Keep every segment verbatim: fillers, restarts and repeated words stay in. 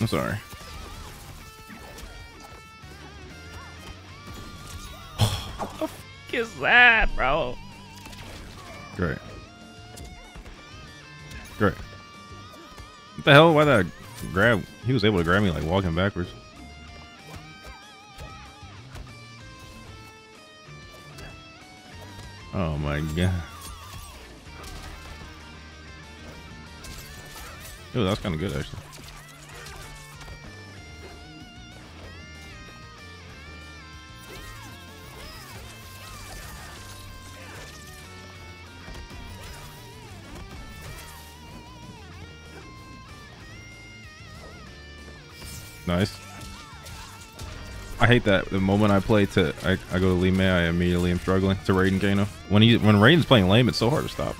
I'm sorry. What the f is that, bro? Great. Great. What the hell? Why that grab? He was able to grab me like walking backwards. Oh my god. Oh, that's kind of good actually. Nice. I hate that the moment I play to I, I go to Li Mei, I immediately am struggling to Raiden Kano. When he when Raiden's playing lame, it's so hard to stop.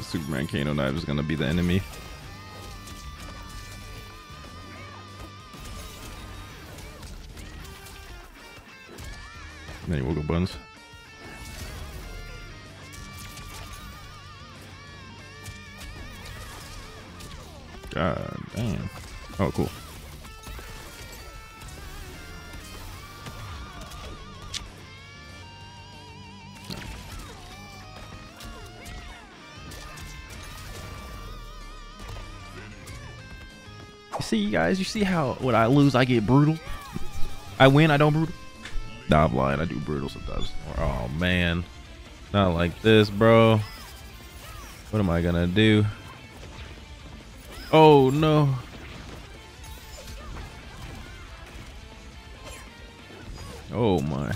Superman Kano knife is gonna be the enemy. Many wiggle buttons. God damn. Oh, cool. You see, you guys, you see how when I lose, I get brutal? I win, I don't brutal? Nah, I'm lying. I do brutal sometimes. Oh, man. Not like this, bro. What am I gonna do? Oh no. Oh my.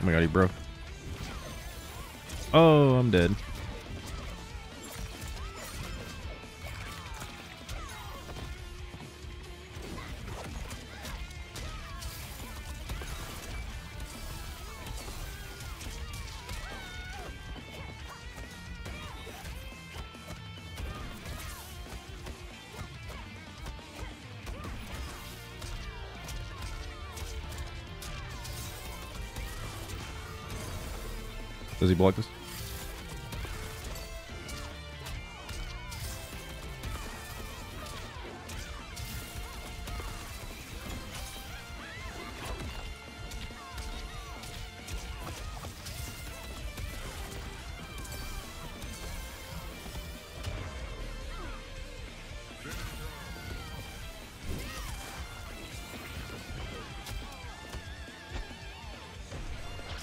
Oh my god, he broke. Oh, I'm dead. Does he block this?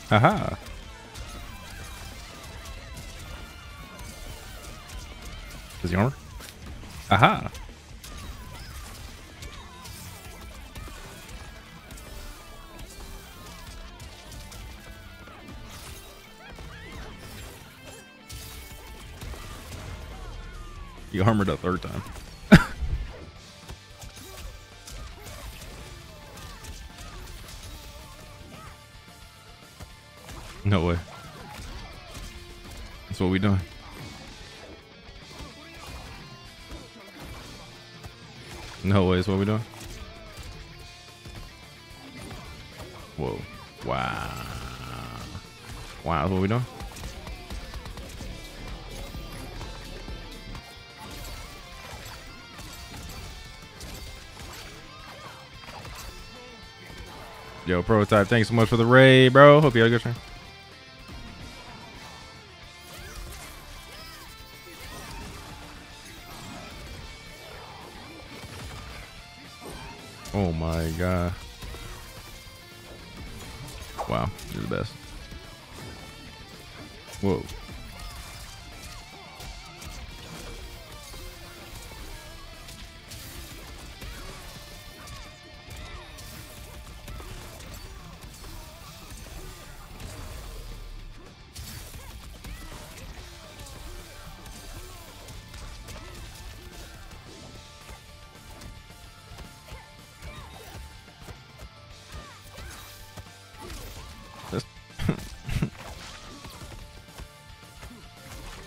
Haha. Is the armor? Aha! You armored a third time. No way. That's what we doing. No way is what we're doing. Whoa. Wow. Wow, that's what we're doing. Yo, Prototype, thanks so much for the raid, bro. Hope you had a good time. Oh my god. Wow, you're the best. Whoa.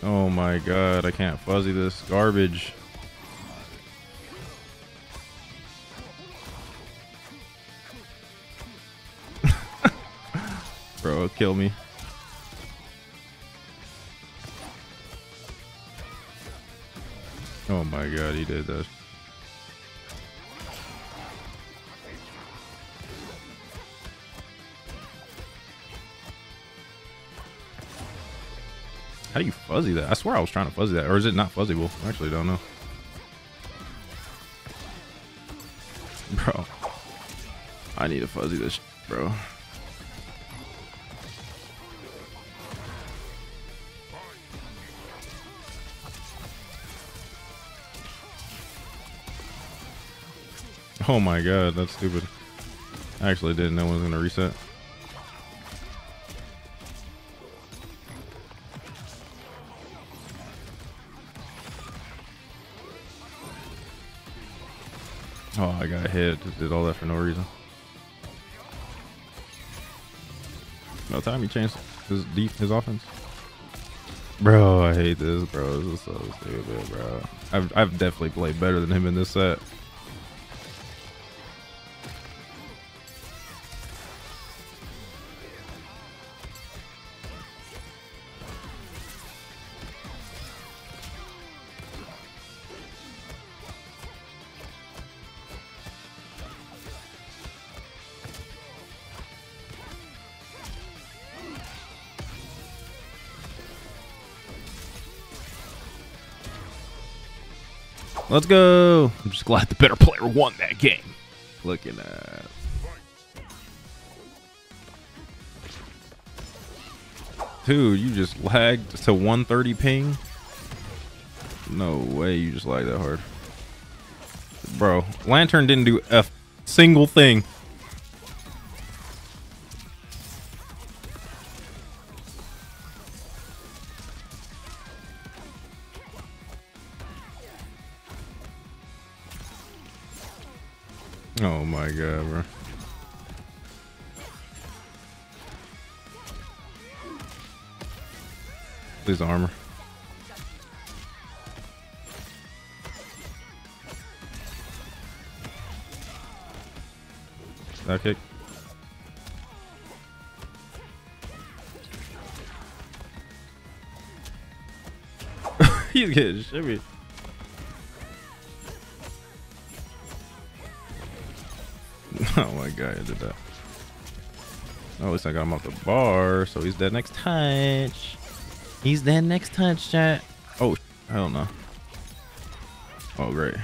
Oh my god, I can't fuzzy this garbage. Bro, kill me. Oh my god, he did that. How do you fuzzy that? I swear I was trying to fuzzy that. Or is it not fuzzyable? I actually don't know. Bro. I need to fuzzy this, bro. Oh my god, that's stupid. I actually didn't know I was going to reset. Oh, I got hit. Just did all that for no reason. No time he changed his, deep, his offense. Bro, I hate this, bro. This is so stupid, bro. I've, I've definitely played better than him in this set. Let's go. I'm just glad the better player won that game. Looking at. Dude, you just lagged to one thirty ping? No way you just lagged that hard. Bro, Lantern didn't do a single thing. Oh my god, bro. Please armor. Back kick. He's getting shimmy. Oh my god, I did that. Oh, at least I got him off the bar, so he's dead next touch. He's dead next touch, chat. Oh, hell no. Oh, great.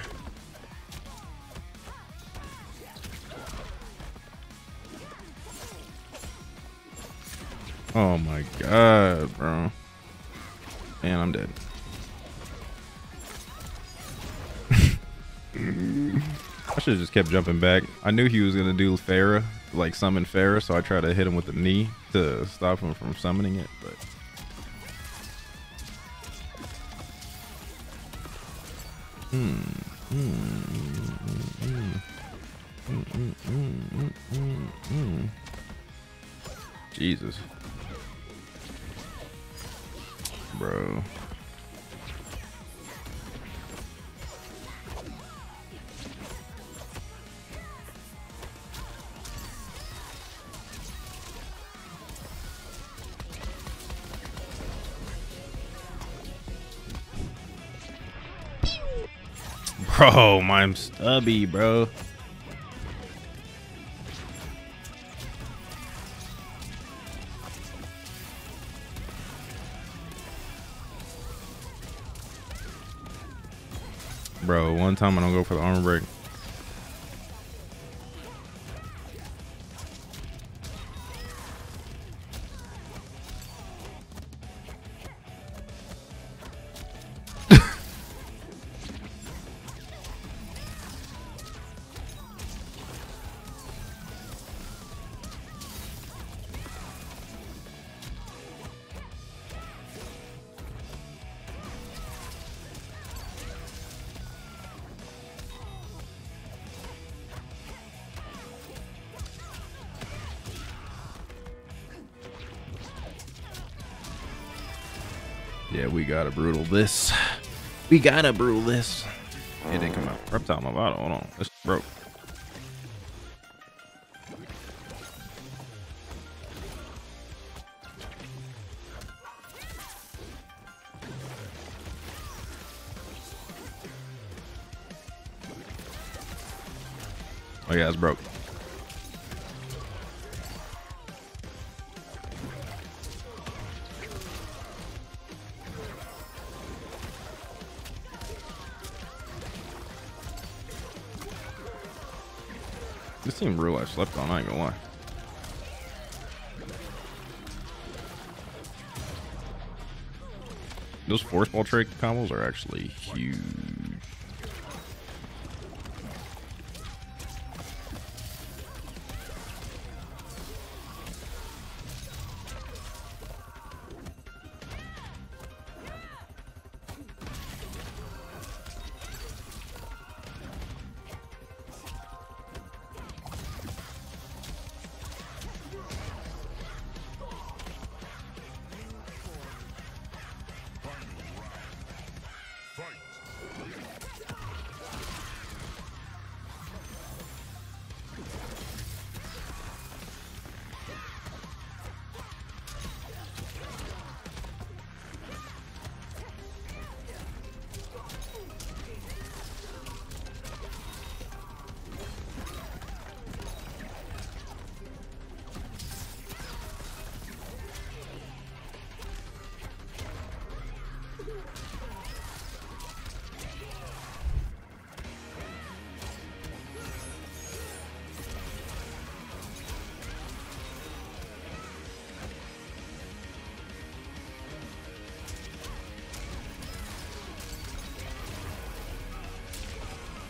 Oh my god, bro. And I'm dead. I should have just kept jumping back. I knew he was going to do Ferra, like summon Ferra, so I tried to hit him with the knee to stop him from summoning it. But Hmm. Mm, mm, mm, mm, mm, mm, mm, mm. Jesus. Bro. Bro, I'm stubby, bro. Bro, one time I don't go for the armor break. Yeah, we gotta brutal this. We gotta brutal this. It didn't come out. Reptile my bottle. Hold on. It's broke. Oh yeah, it's broke. This team real life slept on, I ain't gonna lie. Those force ball trade combos are actually huge.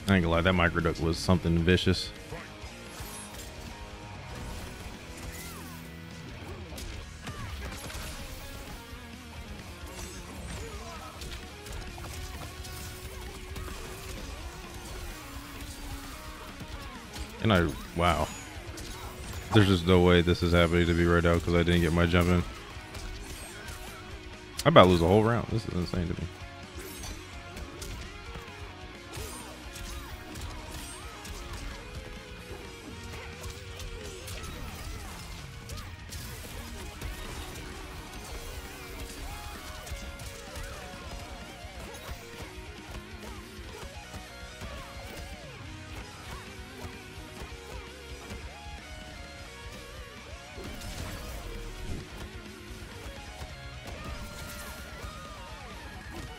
I ain't gonna lie, that micro duck was something vicious. And I, wow. There's just no way this is happening to me right now because I didn't get my jump in. I about to lose the whole round. This is insane to me.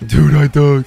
Dude, I dug.